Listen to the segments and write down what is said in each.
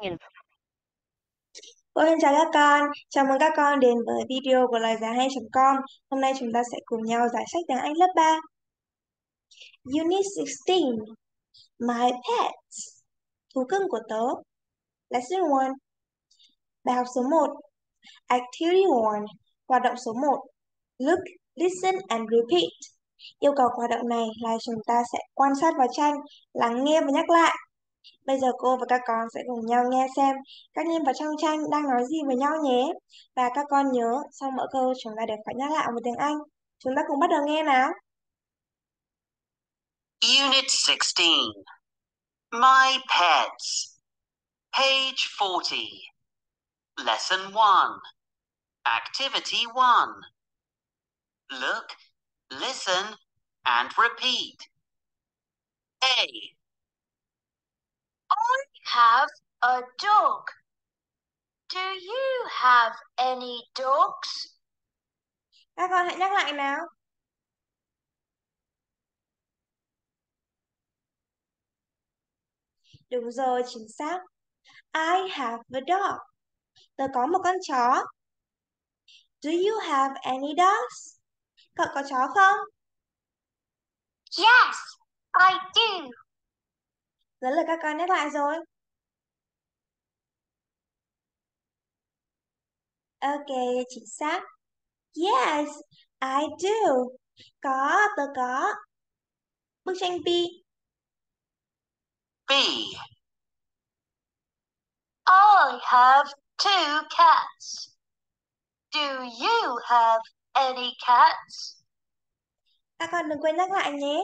Nhìn. Ôi, em chào các con, chào mừng các con đến với video của loigiaihay.com. Hôm nay chúng ta sẽ cùng nhau giải sách tiếng Anh lớp 3. Unit 16, My Pets, thú cưng của tớ. Lesson 1, bài học số 1. Activity 1, hoạt động số 1. Look, listen and repeat. Yêu cầu hoạt động này là chúng ta sẽ quan sát vào tranh, lắng nghe và nhắc lại. Bây giờ cô và các con sẽ cùng nhau nghe xem các nhân vật trong tranh đang nói gì với nhau nhé. Và các con nhớ, sau mỗi câu chúng ta đều phải nhắc lại một tiếng Anh. Chúng ta cùng bắt đầu nghe nào. Unit 16. My Pets. Page 40. Lesson 1. Activity 1. Look, listen, and repeat. A. I have a dog. Do you have any dogs? Các con hãy nhắc lại nào. Đúng rồi, chính xác. I have a dog. Tớ có một con chó. Do you have any dogs? Cậu có chó không? Yes, I do. Giờ là các con nhắc lại rồi. Ok, chính xác. Yes, I do. Có, tớ có. Bức tranh B. B. I have two cats. Do you have any cats? Các con đừng quên nhắc lại nhé.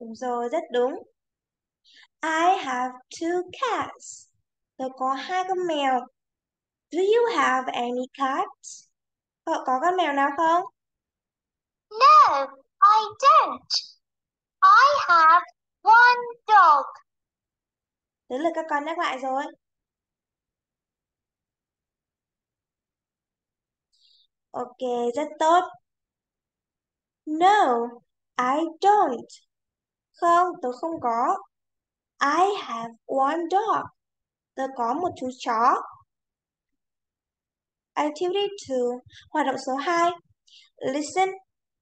Đúng rồi, rất đúng. I have two cats. Tớ có hai con mèo. Do you have any cats? Cậu có con mèo nào không? No, I don't. I have one dog. Đến lượt các con nhắc lại rồi. Ok, rất tốt. No, I don't. Không, tớ không có. I have one dog. Tớ có một chú chó. Activity 2, hoạt động số 2. Listen,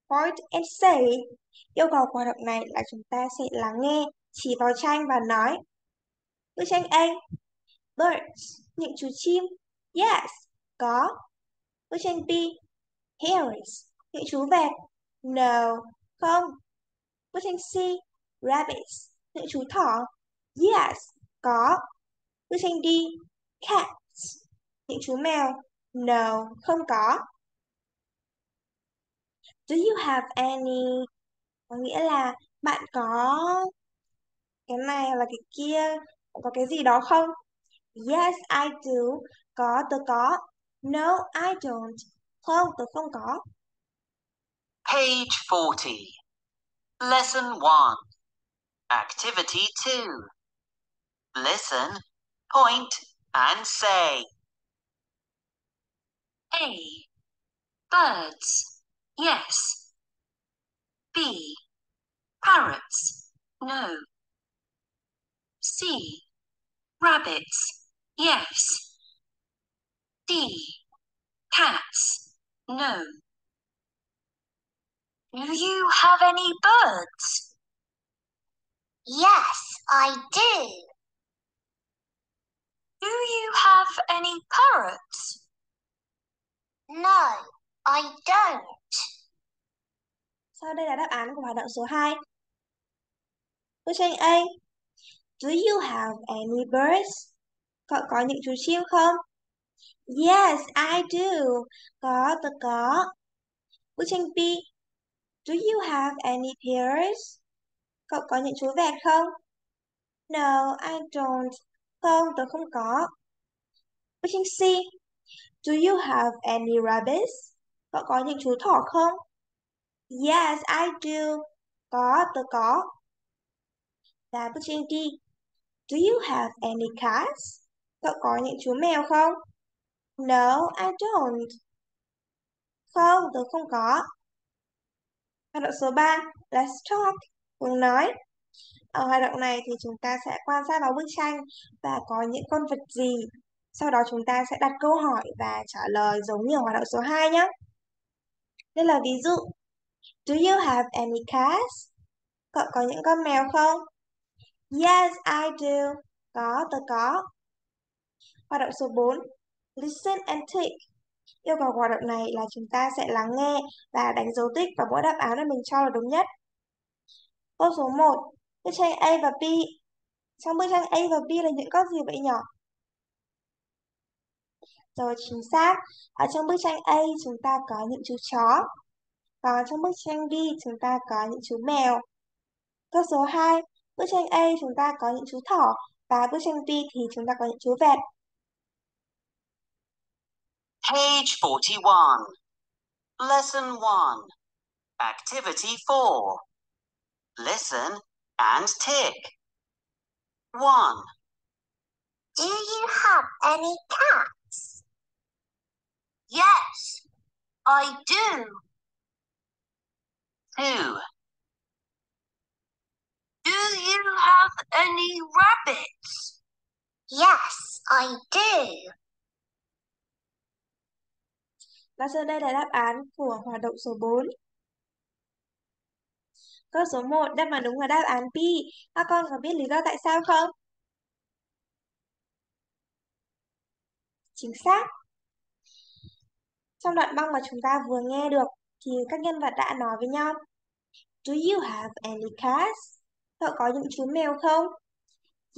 point and say. Yêu cầu hoạt động này là chúng ta sẽ lắng nghe, chỉ vào tranh và nói. Bức tranh A. Birds, những chú chim. Yes, có. Bức tranh B. Hairs, những chú vẹt. No, không. Bức tranh C. Rabbits, những chú thỏ. Yes, có. Bức tranh D. Cats, những chú mèo. No, không có. Do you have any? Có nghĩa là bạn có cái này hoặc là cái kia, có cái gì đó không? Yes, I do. Có, tớ có. No, I don't. Không, tớ không có. Page 40. Lesson 1. Activity 2. Listen, point, and say. A. Birds. Yes. B. Parrots. No. C. Rabbits. Yes. D. Cats. No. Do you have any birds? Yes, I do. Do you have any parrots? No, I don't. Sau đây là đáp án của hoạt động số 2. Bức tranh A. Do you have any birds? Cậu có những chú chim không? Yes, I do. Có, tớ có. Bức tranh B. Do you have any parrots? Cậu có những chú vẹt không? No, I don't. Không, tớ không có. Bức tranh C. Do you have any rabbits? Cậu có những chú thỏ không? Yes, I do. Có, tớ có. Và bức tranh D. Do you have any cats? Cậu có những chú mèo không? No, I don't. Không, tớ không có. Hoạt động số 3 là talk. Muốn nói. Ở hoạt động này thì chúng ta sẽ quan sát vào bức tranh và có những con vật gì. Sau đó chúng ta sẽ đặt câu hỏi và trả lời giống như hoạt động số 2 nhé. Đây là ví dụ. Do you have any cats? Cậu có những con mèo không? Yes, I do. Có, tớ có. Hoạt động số 4. Listen and tick. Yêu cầu hoạt động này là chúng ta sẽ lắng nghe và đánh dấu tích vào mỗi đáp án mà mình cho là đúng nhất. Câu số 1. Bức tranh A và B. Trong bức tranh A và B là những con gì vậy nhỉ? Rồi, chính xác. Ở trong bức tranh A chúng ta có những chú chó. Còn trong bức tranh B chúng ta có những chú mèo. Câu số 2. Bức tranh A chúng ta có những chú thỏ. Và bức tranh B thì chúng ta có những chú vẹt. Page 41. Lesson 1. Activity 4. Listen and tick. 1. Do you have any cats? Yes, I do. 2. Do you have any rabbits? Yes, I do. Và sau đây là đáp án của hoạt động số 4. Câu số 1, đáp án đúng là đáp án B. Các con có biết lý do tại sao không? Chính xác. Trong đoạn băng mà chúng ta vừa nghe được, thì các nhân vật đã nói với nhau. Do you have any cats? Cậu có những chú mèo không?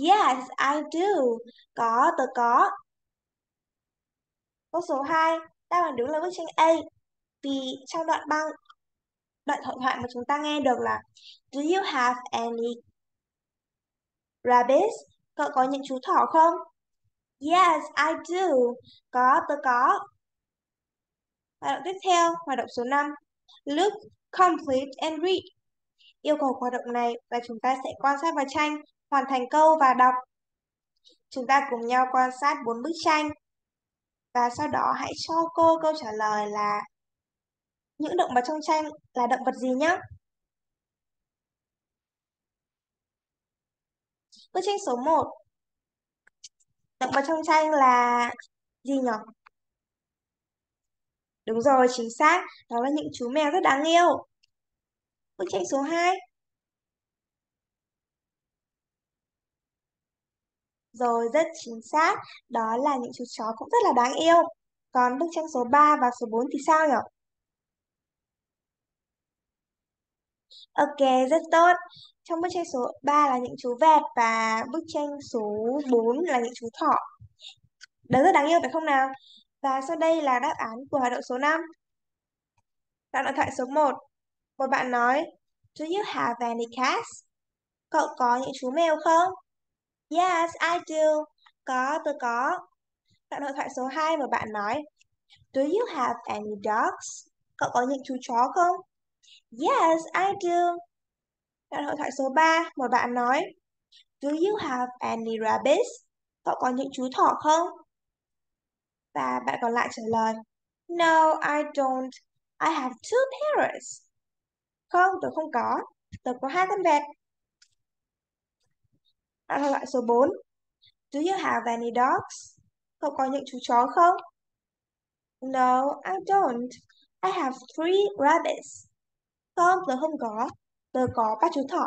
Yes, I do. Có, tớ có. Câu số 2, đáp án đúng là bức tranh A. Vì trong đoạn hội thoại mà chúng ta nghe được là Do you have any rabbits? Cậu có những chú thỏ không? Yes, I do. Có, tớ có. Hoạt động tiếp theo, hoạt động số 5. Look, complete and read. Yêu cầu hoạt động này là chúng ta sẽ quan sát vào tranh, hoàn thành câu và đọc. Chúng ta cùng nhau quan sát 4 bức tranh. Và sau đó hãy cho cô câu trả lời là những động vật trong tranh là động vật gì nhé. Bức tranh số 1. Động vật trong tranh là gì nhỉ? Đúng rồi, chính xác. Đó là những chú mèo rất đáng yêu. Bức tranh số 2. Rồi, rất chính xác. Đó là những chú chó cũng rất là đáng yêu. Còn bức tranh số 3 và số 4 thì sao nhỉ? Ok, rất tốt. Trong bức tranh số 3 là những chú vẹt và bức tranh số 4 là những chú thỏ. Đó rất đáng yêu phải không nào? Và sau đây là đáp án của hoạt động số 5. Đoạn hội thoại số 1. Một bạn nói, Do you have any cats? Cậu có những chú mèo không? Yes, I do. Có, tôi có. Đoạn hội thoại số 2 mà bạn nói, Do you have any dogs? Cậu có những chú chó không? Yes, I do. Đoạn hội thoại số 3 mà bạn nói, Do you have any rabbits? Cậu có những chú thỏ không? Và bạn còn lại trả lời, No, I don't. I have 2 parrots. Không, tôi không có. Tôi có 2 con vẹt. Đoạn hội thoại số 4. Do you have any dogs? Cậu có những chú chó không? No, I don't. I have 3 rabbits. Không, tớ không có. Tớ có 3 chú thỏ.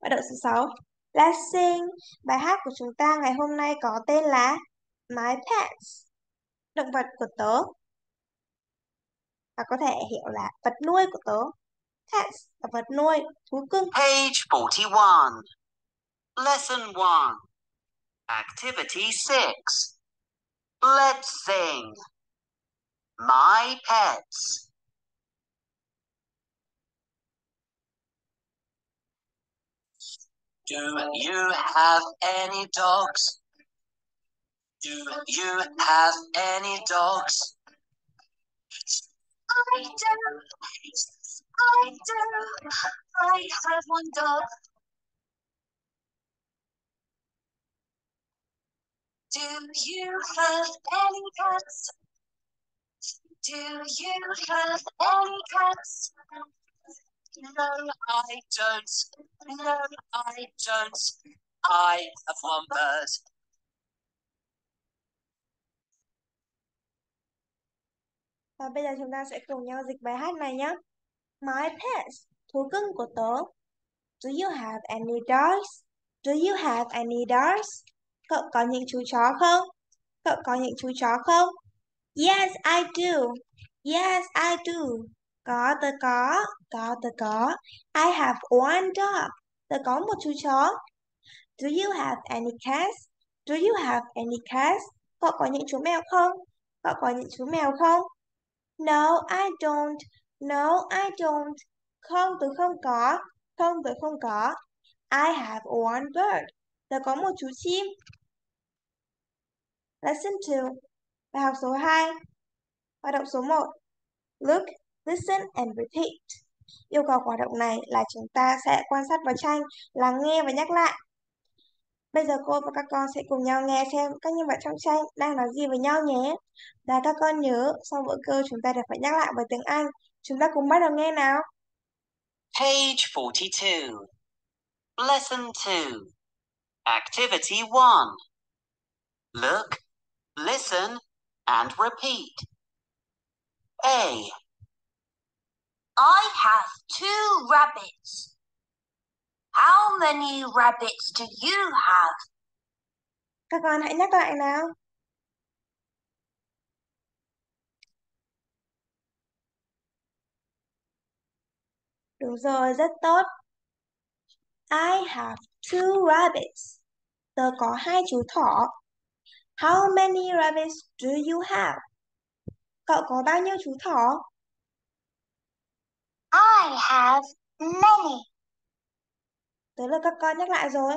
Hoạt động số 6. Let's sing. Bài hát của chúng ta ngày hôm nay có tên là My Pets. Động vật của tớ. Và có thể hiểu là vật nuôi của tớ. Pets là vật nuôi, thú cưng. Page 41. Lesson 1. Activity 6. Let's sing. My Pets. Do you have any dogs? Do you have any dogs? I do. I do. I have 1 dog. Do you have any cats? Do you have any cats? Do No, I don't. No, I don't. I have one bird. Và bây giờ chúng ta sẽ cùng nhau dịch bài hát này nhé. My pets, thú cưng của tớ. Do you have any dogs? Do you have any dogs? Cậu có những chú chó không? Cậu có những chú chó không? Yes, I do. Yes, I do. Có, tớ có. Có, tớ có. I have one dog. Tớ có một chú chó. Do you have any cats? Do you have any cats? Cậu có những chú mèo không? Cậu có những chú mèo không? No, I don't. No, I don't. Không, tớ không có. Không, tớ không có. I have one bird. Tớ có một chú chim. Lesson 2. Bài học số 2. Hoạt động số 1. Look, listen and repeat. Yêu cầu hoạt động này là chúng ta sẽ quan sát vào tranh, lắng nghe và nhắc lại. Bây giờ cô và các con sẽ cùng nhau nghe xem các nhân vật trong tranh đang nói gì với nhau nhé. Và các con nhớ, sau mỗi câu chúng ta đều phải nhắc lại bằng tiếng Anh. Chúng ta cùng bắt đầu nghe nào. Page 42. Lesson 2. Activity 1. Look, listen, and repeat. A. I have 2 rabbits. How many rabbits do you have? Các con hãy nhắc lại nào. Đúng rồi, rất tốt. I have 2 rabbits. Tớ có 2 chú thỏ. How many rabbits do you have? Cậu có bao nhiêu chú thỏ? I have many. Tới lượt các con nhắc lại rồi.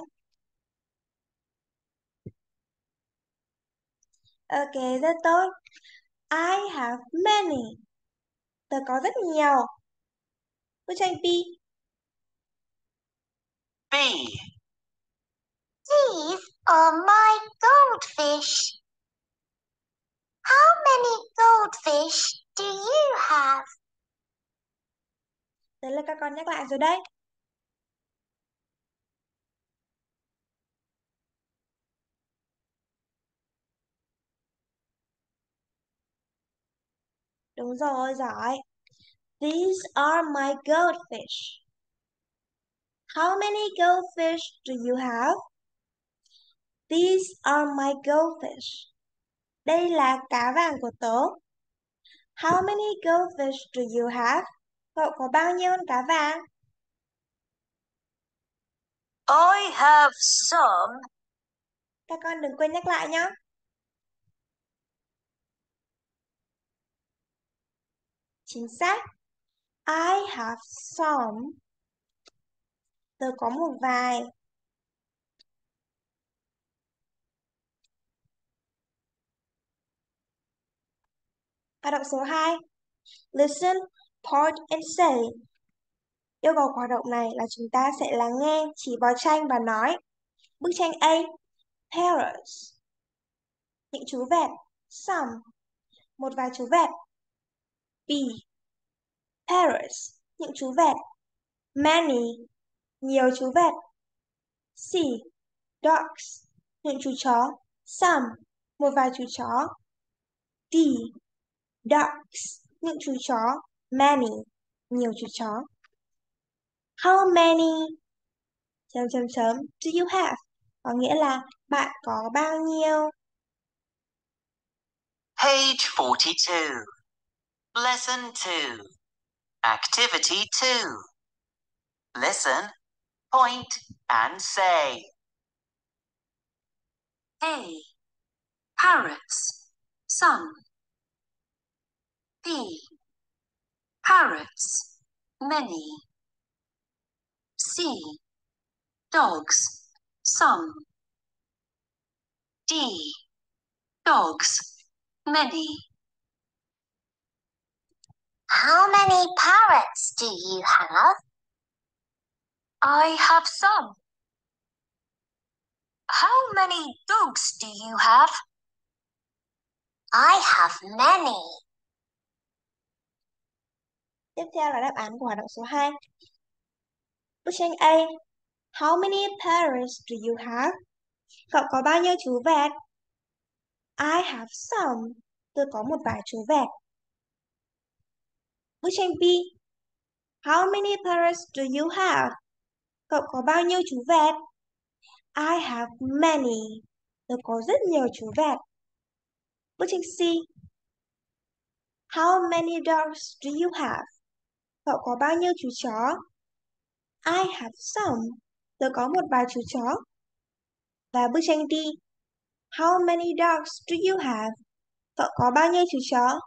Ok, rất tốt. I have many. Tớ có rất nhiều. Bức tranh B. B. These are my goldfish. How many goldfish do you have? Tới lượt các con nhắc lại rồi đấy. Đúng rồi, giỏi. These are my goldfish. How many goldfish do you have? These are my goldfish. Đây là cá vàng của tớ. How many goldfish do you have? Cậu có bao nhiêu con cá vàng? I have some. Các con đừng quên nhắc lại nhé. Chính xác. I have some. Tớ có một vài. Hoạt động số 2. Listen, point and say. Yêu cầu hoạt động này là chúng ta sẽ lắng nghe, chỉ vào tranh và nói. Bức tranh A. Parrots. Những chú vẹt. Some. Một vài chú vẹt. B. Parrots, những chú vẹt. Many, nhiều chú vẹt. C. Dogs, những chú chó. Some, một vài chú chó. D. Dogs, những chú chó. Many, nhiều chú chó. How many do you have? Có nghĩa là bạn có bao nhiêu? Page 42. Lesson 2. Activity 2. Listen, point, and say. A. Parrots, some. B. Parrots, many. C. Dogs, some. D. Dogs, many. How many parrots do you have? I have some. How many dogs do you have? I have many. Tiếp theo là đáp án của hoạt động số 2. Question A. How many parents do you have? Cậu có bao nhiêu chú vẹt? I have some. Tôi có một vài chú vẹt. Question B. How many parrots do you have? Cậu có bao nhiêu chú vẹt? I have many. Tôi có rất nhiều chú vẹt. Question C. How many dogs do you have? Cậu có bao nhiêu chú chó? I have some. Tôi có một vài chú chó. Và bức tranh D. How many dogs do you have? Cậu có bao nhiêu chú chó?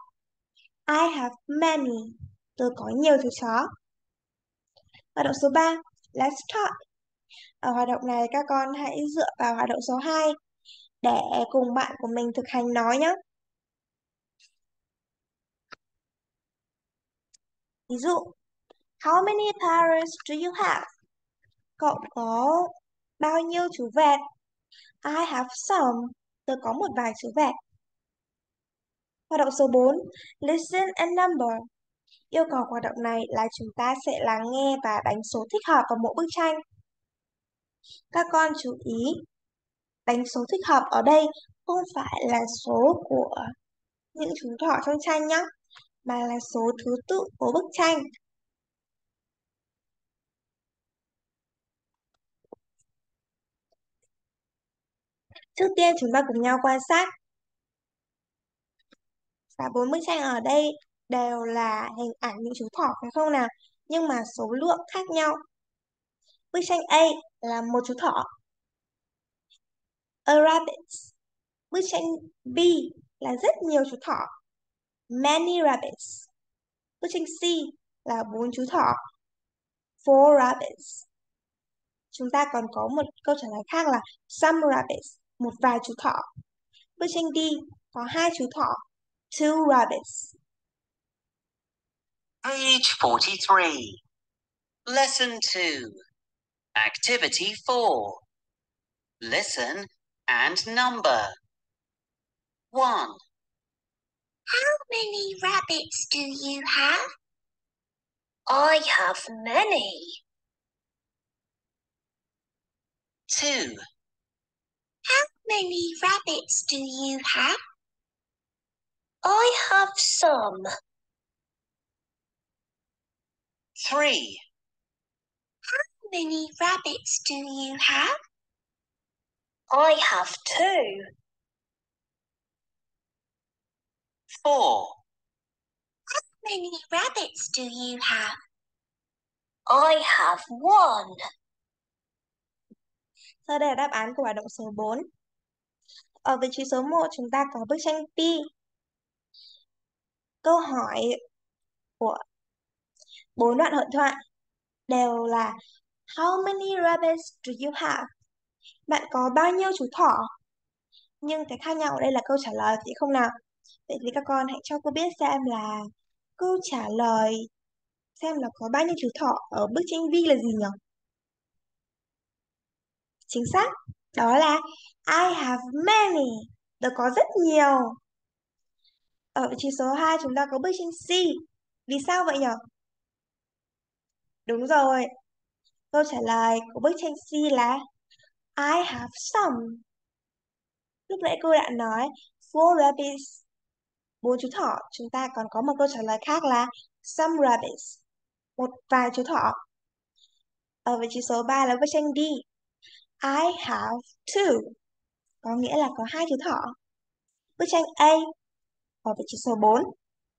I have many. Tôi có nhiều chú chó. Hoạt động số 3. Let's talk. Ở hoạt động này các con hãy dựa vào hoạt động số 2 để cùng bạn của mình thực hành nói nhé. Ví dụ, how many parrots do you have? Cậu có bao nhiêu chú vẹt? I have some. Tôi có một vài chú vẹt. Hoạt động số 4. Listen and number. Yêu cầu hoạt động này là chúng ta sẽ lắng nghe và đánh số thích hợp vào mỗi bức tranh. Các con chú ý, đánh số thích hợp ở đây không phải là số của những chú thỏ trong tranh nhé, mà là số thứ tự của bức tranh. Trước tiên chúng ta cùng nhau quan sát. Cả 4 bức tranh ở đây đều là hình ảnh những chú thỏ phải không nào? Nhưng mà số lượng khác nhau. Bức tranh A là một chú thỏ. A rabbit. Bức tranh B là rất nhiều chú thỏ. Many rabbits. Bức tranh C là 4 chú thỏ. 4 rabbits. Chúng ta còn có một câu trả lời khác là some rabbits. Một vài chú thỏ. Bức tranh D có 2 chú thỏ. 2 rabbits. Page 43. Lesson 2. Activity 4. Listen and number. 1. How many rabbits do you have? I have many. 2. How many rabbits do you have? I have some. 3. How many rabbits do you have? I have 2. 4. How many rabbits do you have? I have 1. Sau đây là đáp án của hoạt động số 4. Ở vị trí số 1 chúng ta có bức tranh P. Câu hỏi của 4 đoạn hội thoại đều là how many rabbits do you have? Bạn có bao nhiêu chú thỏ? Nhưng cái khác nhau ở đây là câu trả lời thì không nào? Vậy thì các con hãy cho cô biết xem là câu trả lời xem là có bao nhiêu chú thỏ ở bức tranh V là gì nhỉ? Chính xác, đó là I have many. Tôi có rất nhiều. Ở vị trí số 2 chúng ta có bức tranh C. Vì sao vậy nhỉ? Đúng rồi. Câu trả lời của bức tranh C là I have some. Lúc nãy cô đã nói 4 rabbits, 4 chú thỏ. Chúng ta còn có một câu trả lời khác là some rabbits, một vài chú thỏ. Ở vị trí số 3 là bức tranh D. I have 2. Có nghĩa là có 2 chú thỏ. Bức tranh A ở vị trí số 4.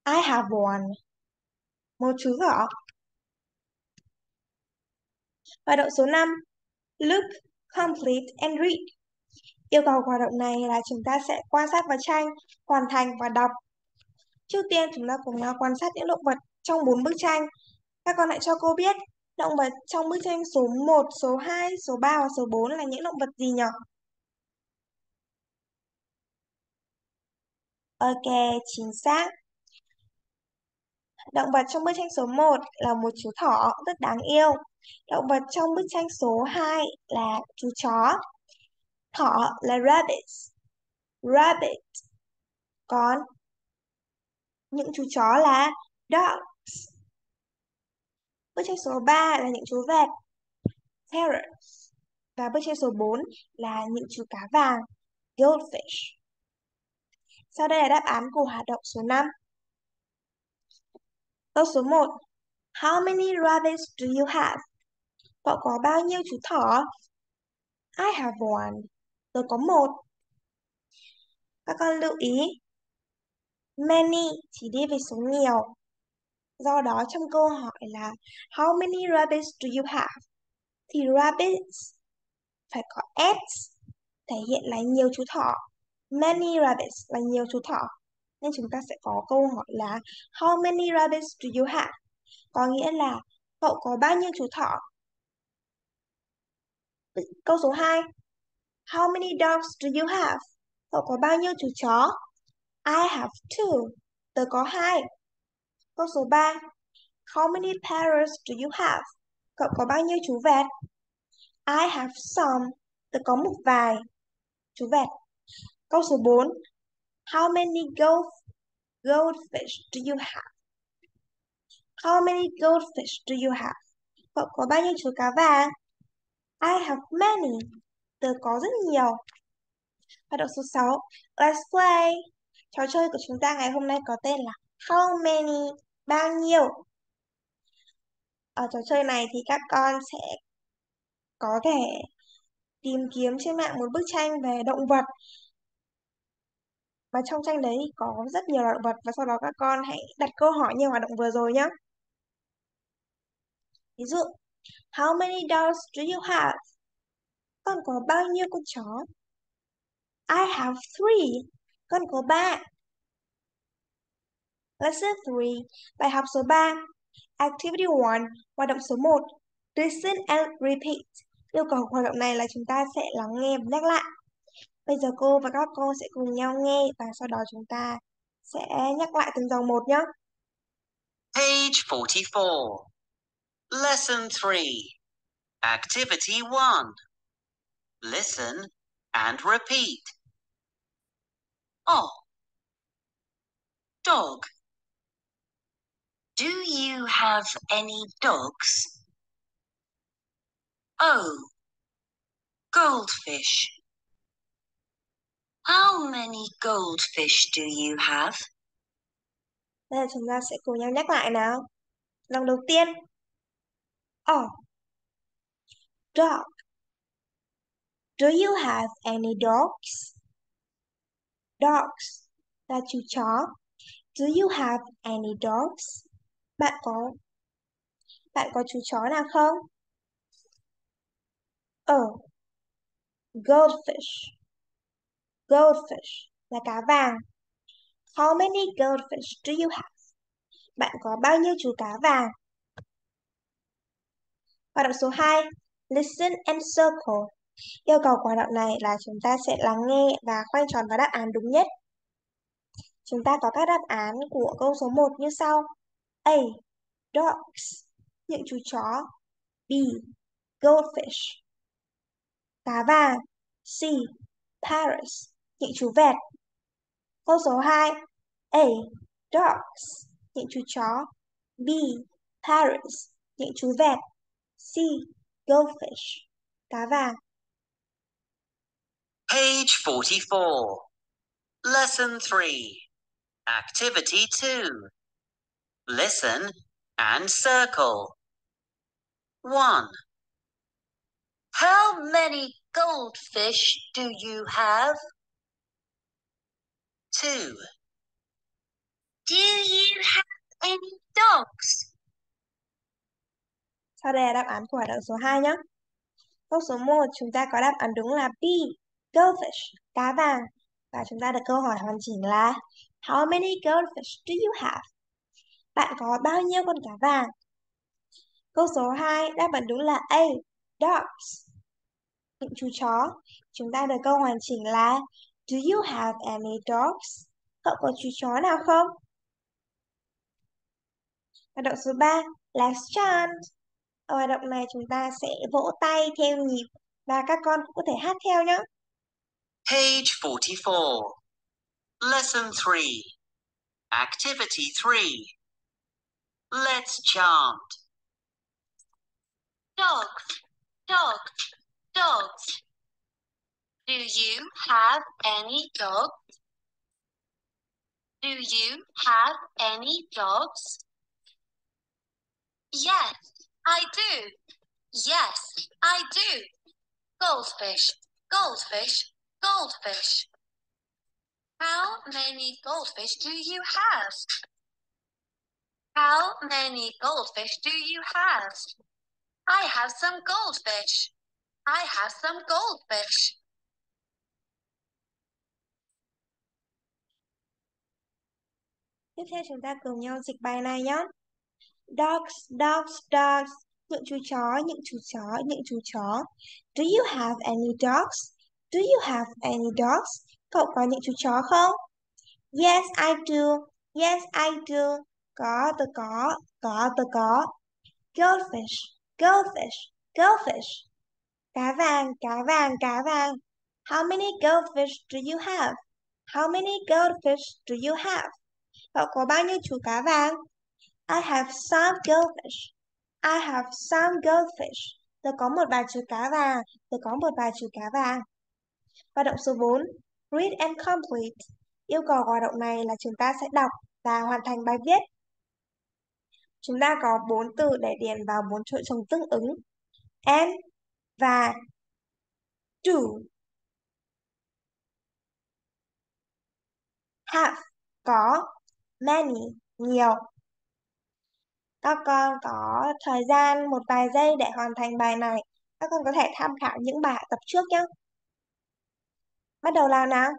I have 1. Một chú thỏ. Hoạt động số 5. Look, complete and read. Yêu cầu hoạt động này là chúng ta sẽ quan sát vào tranh, hoàn thành và đọc. Trước tiên chúng ta cùng nhau quan sát những động vật trong 4 bức tranh. Các con hãy cho cô biết động vật trong bức tranh số 1, số 2, số 3 và số 4 là những động vật gì nhỉ? Ok, chính xác. Động vật trong bức tranh số 1 là một chú thỏ rất đáng yêu. Động vật trong bức tranh số 2 là chú chó. Thỏ là rabbits. Rabbit. Còn những chú chó là dogs. Bức tranh số 3 là những chú vẹt. parrot. Và bước chân số 4 là những chú cá vàng, goldfish. Sau đây là đáp án của hoạt động số 5. Câu số 1. How many rabbits do you have? Cậu có bao nhiêu chú thỏ? I have one. Tôi có một. Các con lưu ý, many chỉ đi về số nhiều. Do đó trong câu hỏi là how many rabbits do you have? Thì rabbits phải có s thể hiện là nhiều chú thỏ. Many rabbits là nhiều chú thỏ. Nên chúng ta sẽ có câu hỏi là how many rabbits do you have? Có nghĩa là cậu có bao nhiêu chú thỏ? Câu số 2. How many dogs do you have? Cậu có bao nhiêu chú chó? I have two. Tớ có 2. Câu số 3. How many parrots do you have? Cậu có bao nhiêu chú vẹt? I have some. Tớ có một vài chú vẹt. Câu số 4. How many goldfish do you have? How many goldfish do you have? Cậu có bao nhiêu chú cá vàng? I have many. Tớ có rất nhiều. Hoạt động số 6. Let's play. Trò chơi của chúng ta ngày hôm nay có tên là How many? Bao nhiêu? Ở trò chơi này thì các con sẽ có thể tìm kiếm trên mạng một bức tranh về động vật. Và trong tranh đấy có rất nhiều động vật. Và sau đó các con hãy đặt câu hỏi như hoạt động vừa rồi nhé. Ví dụ, how many dogs do you have? Con có bao nhiêu con chó? I have 3. Con có 3. Lesson 3. Bài học số 3. Activity 1. Hoạt động số 1. Listen and repeat. Yêu cầu hoạt động này là chúng ta sẽ lắng nghe và nhắc lại. Bây giờ cô và các cô sẽ cùng nhau nghe và sau đó chúng ta sẽ nhắc lại từng dòng một nhé. Page 44. Lesson 3. Activity 1. Listen and repeat. Oh. Dog. Do you have any dogs? Oh. Goldfish. How many goldfish do you have? Đây là chúng ta sẽ cùng nhau nhắc lại nào. Dòng đầu tiên. Oh. Dog. Do you have any dogs? Dogs là chú chó. Do you have any dogs? Bạn có chú chó nào không? Oh. Goldfish. Goldfish là cá vàng. How many goldfish do you have? Bạn có bao nhiêu chú cá vàng? Hoạt động số 2. Listen and circle. Yêu cầu hoạt động này là chúng ta sẽ lắng nghe và khoanh tròn vào đáp án đúng nhất. Chúng ta có các đáp án của câu số 1 như sau. A. Dogs. Những chú chó. B. Goldfish. Cá vàng. C. Parrots. Những chú vẹt. Câu số 2. A. Dogs. Những chú chó. B. Parrots. Những chú vẹt. C. Goldfish. Cá vàng. Page 44. Lesson 3. Activity 2. Listen and circle. 1. How many goldfish do you have? 2. Do you have any dogs? Sau đây là đáp án của hoạt động số 2 nhé. Câu số 1 chúng ta có đáp án đúng là B. Goldfish, cá vàng. Và chúng ta được câu hỏi hoàn chỉnh là how many goldfish do you have? Bạn có bao nhiêu con cá vàng? Câu số 2 đáp án đúng là A. Dogs. Những chú chó. Chúng ta được câu hoàn chỉnh là do you have any dogs? Cậu có chú chó nào không? Hoạt động số 3. Last chant. Ở hoạt động này chúng ta sẽ vỗ tay theo nhịp và các con cũng có thể hát theo nhé. Page 44. Lesson 3. Activity 3. Let's chant. Dogs. Dogs. Dogs. Do you have any dogs? Do you have any dogs? Yes, I do. Yes, I do. Goldfish, goldfish, goldfish. How many goldfish do you have? How many goldfish do you have? I have some goldfish. I have some goldfish. Tiếp theo chúng ta cùng nhau dịch bài này nhé. Dogs, dogs, dogs. Những chú chó, những chú chó, những chú chó. Do you have any dogs? Do you have any dogs? Cậu có những chú chó không? Yes, I do. Yes, I do. Có, tôi có. Có, tôi có. Goldfish, goldfish, goldfish. Cá vàng, cá vàng, cá vàng. How many goldfish do you have? How many goldfish do you have? Cậu có bao nhiêu chú cá vàng? I have some goldfish. I have some goldfish. Tôi có một bà chú cá vàng. Tôi có một bà chú cá vàng. Hoạt động số 4. Read and complete. Yêu cầu hoạt động này là chúng ta sẽ đọc và hoàn thành bài viết. Chúng ta có 4 từ để điền vào 4 chỗ trống tương ứng. And và do. Have. Có. Many. Nhiều. Các con có thời gian một vài giây để hoàn thành bài này. Các con có thể tham khảo những bài tập trước nhé. Bắt đầu làm nào.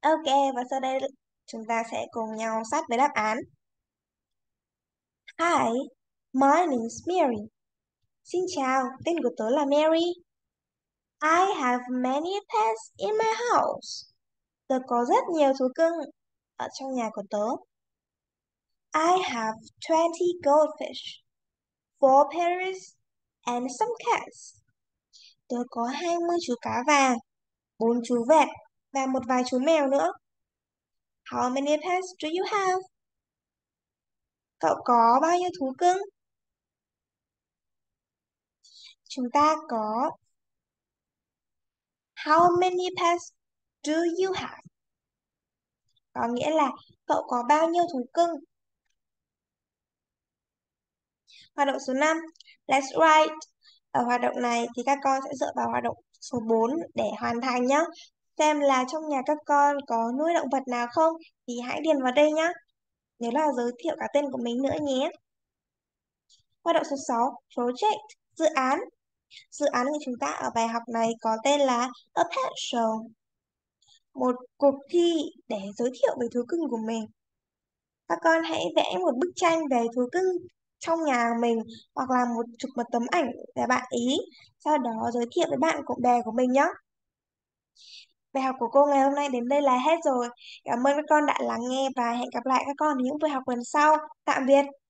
Ok, và sau đây chúng ta sẽ cùng nhau sát với đáp án. Hi, my name is Mary. Xin chào, tên của tớ là Mary. I have many pets in my house. Tớ có rất nhiều thú cưng ở trong nhà của tớ. I have 20 goldfish, 4 parrots and some cats. Tớ có 20 chú cá vàng, 4 chú vẹt và một vài chú mèo nữa. How many pets do you have? Cậu có bao nhiêu thú cưng? Chúng ta có How many pets do you have? Có nghĩa là cậu có bao nhiêu thú cưng? Hoạt động số 5. Let's write. Ở hoạt động này thì các con sẽ dựa vào hoạt động số 4 để hoàn thành nhé. Xem là trong nhà các con có nuôi động vật nào không thì hãy điền vào đây nhé. Nhớ là giới thiệu cả tên của mình nữa nhé. Hoạt động số 6. Project. Dự án. Dự án của chúng ta ở bài học này có tên là A Pet Show. Một cuộc thi để giới thiệu về thú cưng của mình. Các con hãy vẽ một bức tranh về thú cưng trong nhà mình hoặc là chụp một tấm ảnh về bạn ý. Sau đó giới thiệu với bạn bè của mình nhé. Bài học của cô ngày hôm nay đến đây là hết rồi. Cảm ơn các con đã lắng nghe và hẹn gặp lại các con ở những buổi học lần sau. Tạm biệt.